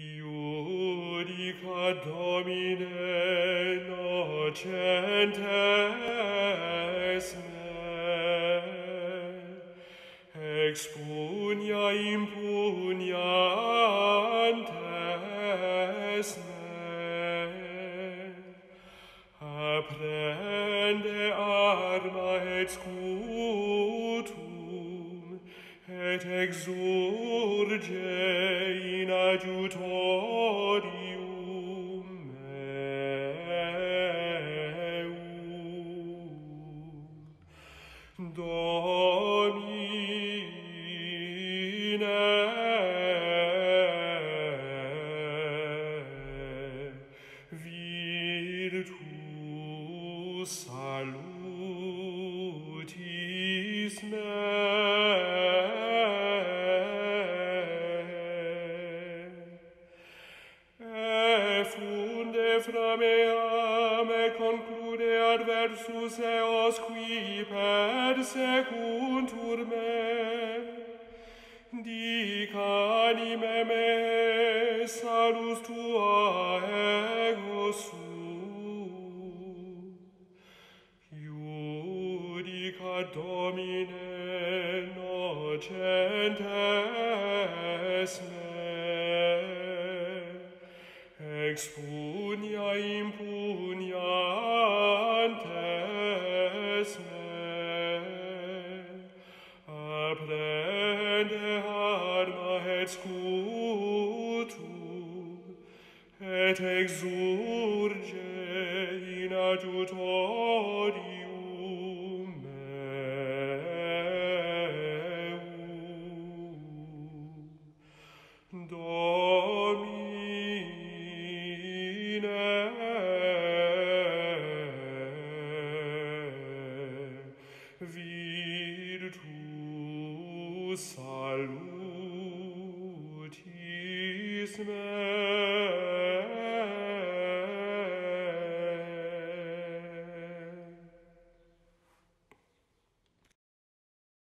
Judica Domine nocentes me, expunia impuniantes me, apprende arma et scutum, et exurge in adiutorium meum. Domine, virtus salutis me, fra mea me conclude adversus eos qui per secuntur me. Dic anime me salus tua ego sum. Judica Domine nocentes me, expunia impuniantes me, apprende arma et scutum, et exurge in adiutorium meum. Virtus salutis me.